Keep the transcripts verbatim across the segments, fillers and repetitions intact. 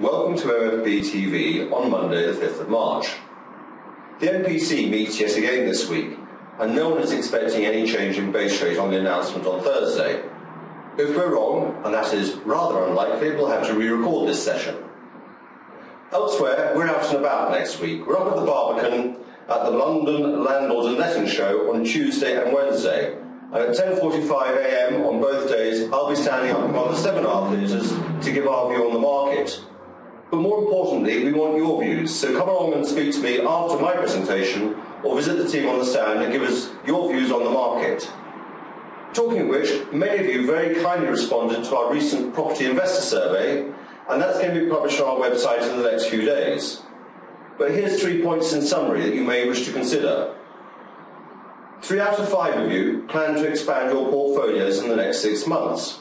Welcome to M F B T V on Monday the fifth of March. The M P C meets yet again this week, and no one is expecting any change in base rate on the announcement on Thursday. If we're wrong, and that is rather unlikely, we'll have to re-record this session. Elsewhere, we're out and about next week. We're up at the Barbican at the London Landlord and Letting Show on Tuesday and Wednesday, and at ten forty-five a m on both days I'll be standing up in one of the seminar theatres to give our view on the market. But more importantly, we want your views, so come along and speak to me after my presentation, or visit the team on the stand and give us your views on the market. Talking of which, many of you very kindly responded to our recent property investor survey, and that's going to be published on our website in the next few days. But here's three points in summary that you may wish to consider. Three out of five of you plan to expand your portfolios in the next six months.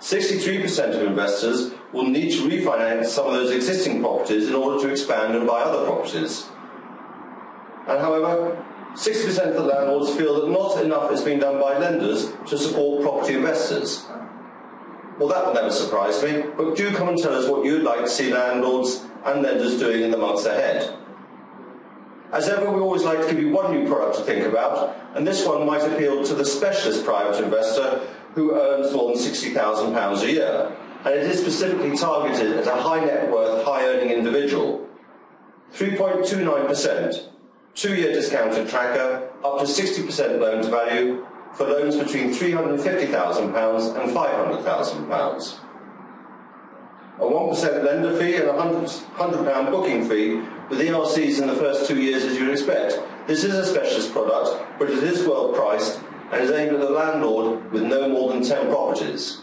sixty-three percent of investors will need to refinance some of those existing properties in order to expand and buy other properties. And however, sixty percent of the landlords feel that not enough is being done by lenders to support property investors. Well, that will never surprise me, but do come and tell us what you'd like to see landlords and lenders doing in the months ahead. As ever, we always like to give you one new product to think about, and this one might appeal to the specialist private investor who earns more than sixty thousand pounds a year, and it is specifically targeted at a high net worth, high earning individual. three point two nine percent, two-year discounted tracker, up to sixty percent loan to value for loans between three hundred and fifty thousand pounds and five hundred thousand pounds. A one percent lender fee and a one hundred pound booking fee with E R Cs in the first two years as you'd expect. This is a specialist product, but it is well priced and is aimed at the landlord with no more than ten properties.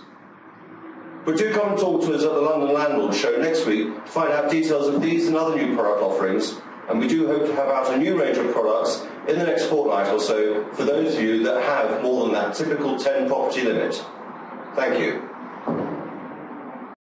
But do come and talk to us at the London Landlord Show next week to find out details of these and other new product offerings, and we do hope to have out a new range of products in the next fortnight or so for those of you that have more than that typical ten property limit. Thank you.